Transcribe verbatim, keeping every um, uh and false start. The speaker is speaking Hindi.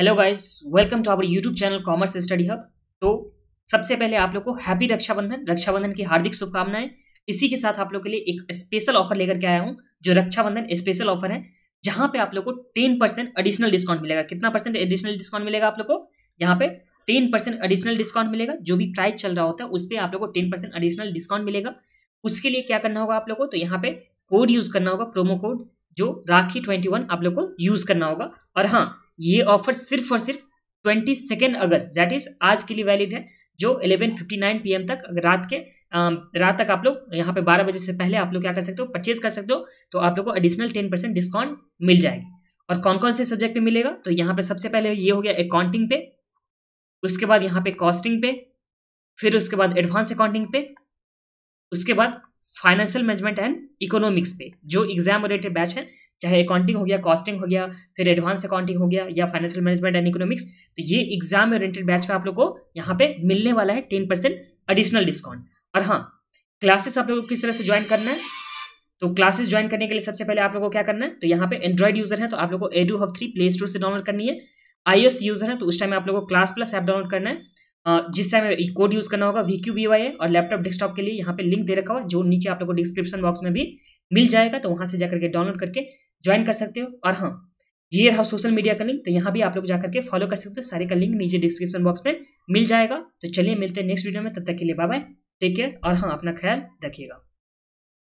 Hello guys, welcome to our YouTube channel commerce study hub. तो सबसे पहले आप लोग को हैप्पी रक्षाबंधन रक्षाबंधन की हार्दिक शुभकामनाएं। इसी के साथ आप लोग के लिए एक स्पेशल ऑफर लेकर के आया हूं जो रक्षाबंधन स्पेशल ऑफर है, जहां पे आप लोग को टेन परसेंट एडिशनल डिस्काउंट मिलेगा। कितना परसेंट एडिशनल डिस्काउंट मिलेगा आप लोग को? यहाँ पे टेन परसेंट एडिशनल डिस्काउंट मिलेगा। जो भी प्राइस चल रहा होता है उस पर आप लोग को टेन परसेंट एडिशनल डिस्काउंट मिलेगा। उसके लिए क्या करना होगा आप लोग को? तो यहाँ पे कोड यूज करना होगा, प्रोमो कोड जो राखी ट्वेंटी वन आप लोग को यूज करना होगा। और हाँ, ये ऑफर सिर्फ और सिर्फ ट्वेंटी सेकेंड अगस्त दैट इज आज के लिए वैलिड है, जो eleven fifty nine P M तक रात के रात तक आप लोग यहाँ पे बारह बजे से पहले आप लोग क्या कर सकते हो, परचेज कर सकते हो। तो आप लोग को एडिशनल टेन परसेंट डिस्काउंट मिल जाएगी। और कौन कौन से सब्जेक्ट पे मिलेगा? तो यहाँ पे सबसे पहले ये हो गया अकाउंटिंग पे, उसके बाद यहाँ पे कॉस्टिंग पे, फिर उसके बाद एडवांस अकाउंटिंग पे, उसके बाद फाइनेंशियल मैनेजमेंट एंड इकोनॉमिक्स पे जो एग्जाम ओरिएंटेड बैच है, चाहे अकाउंटिंग हो गया, कॉस्टिंग हो गया, फिर एडवांस अकाउंटिंग हो गया या फाइनेंशियल मैनेजमेंट एंड इकोनॉमिक्स। तो ये एग्जाम ओरिएंटेड बैच में आप लोग को यहाँ पे मिलने वाला है टेन परसेंट एडिशनल डिस्काउंट। और हाँ, क्लासेस आप लोग को किस तरह से ज्वाइन करना है? तो क्लासेस ज्वाइन करने के लिए सबसे पहले आप लोग को क्या करना है? तो यहाँ पे एंड्रॉइड यूजर है तो आप लोग को edu hub three play store से डाउनलोड करनी है। आईओएस यूजर है तो उस टाइम आप लोग को क्लास प्लस ऐप डाउनलोड करना है, जिस टाइम कोड यूज करना होगा वी क्यू बी वाई। और लैपटॉप डेस्कटॉप के लिए यहाँ पे लिंक दे रखा हुआ जो नीचे आप लोग को डिस्क्रिप्शन बॉक्स में भी मिल जाएगा, तो वहाँ से जाकर के डाउनलोड करके ज्वाइन कर सकते हो। और हाँ, ये रहा सोशल मीडिया का लिंक, तो यहाँ भी आप लोग जाकर के फॉलो कर सकते हो। सारे का लिंक नीचे डिस्क्रिप्शन बॉक्स में मिल जाएगा। तो चलिए मिलते हैं नेक्स्ट वीडियो में, तब तक के लिए बाय बाय, टेक केयर। और हाँ, अपना ख्याल रखिएगा।